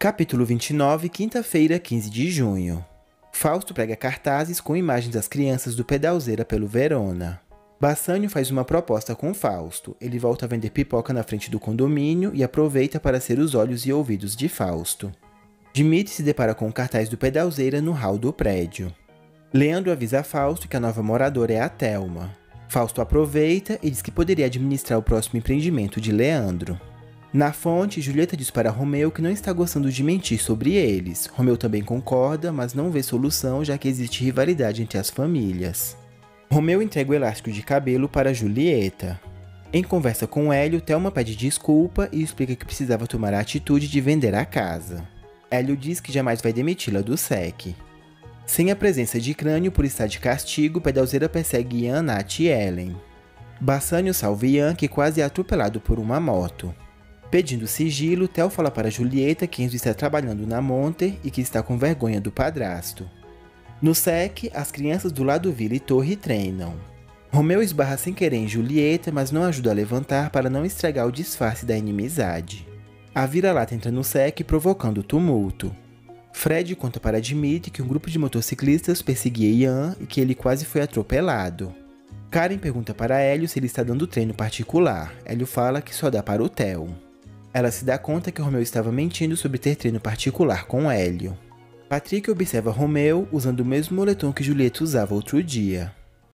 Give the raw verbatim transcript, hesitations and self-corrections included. Capítulo vinte e nove, quinta-feira, quinze de junho. Fausto prega cartazes com imagens das crianças do Pedalzeira pelo Verona. Bassanio faz uma proposta com Fausto. Ele volta a vender pipoca na frente do condomínio e aproveita para ser os olhos e ouvidos de Fausto. Dimitri se depara com o cartaz do Pedalzeira no hall do prédio. Leandro avisa a Fausto que a nova moradora é a Thelma. Fausto aproveita e diz que poderia administrar o próximo empreendimento de Leandro. Na fonte, Julieta diz para Romeu que não está gostando de mentir sobre eles. Romeu também concorda, mas não vê solução já que existe rivalidade entre as famílias. Romeu entrega o elástico de cabelo para Julieta. Em conversa com Hélio, Thelma pede desculpa e explica que precisava tomar a atitude de vender a casa. Hélio diz que jamais vai demiti-la do S E C. Sem a presença de Crânio por estar de castigo, Pedalzeira persegue Ian, Nat e Ellen. Bassanio salva Ian, que quase é atropelado por uma moto. Pedindo sigilo, Theo fala para Julieta que Enzo está trabalhando na Monter e que está com vergonha do padrasto. No S E C, as crianças do lado Vila e Torre treinam. Romeu esbarra sem querer em Julieta, mas não ajuda a levantar para não estragar o disfarce da inimizade. A vira-lata entra no S E C, provocando tumulto. Fred conta para Admit que um grupo de motociclistas perseguia Ian e que ele quase foi atropelado. Karen pergunta para Hélio se ele está dando treino particular. Hélio fala que só dá para o Theo. Ela se dá conta que Romeu estava mentindo sobre ter treino particular com Hélio. Patrick observa Romeu usando o mesmo moletom que Julieta usava outro dia.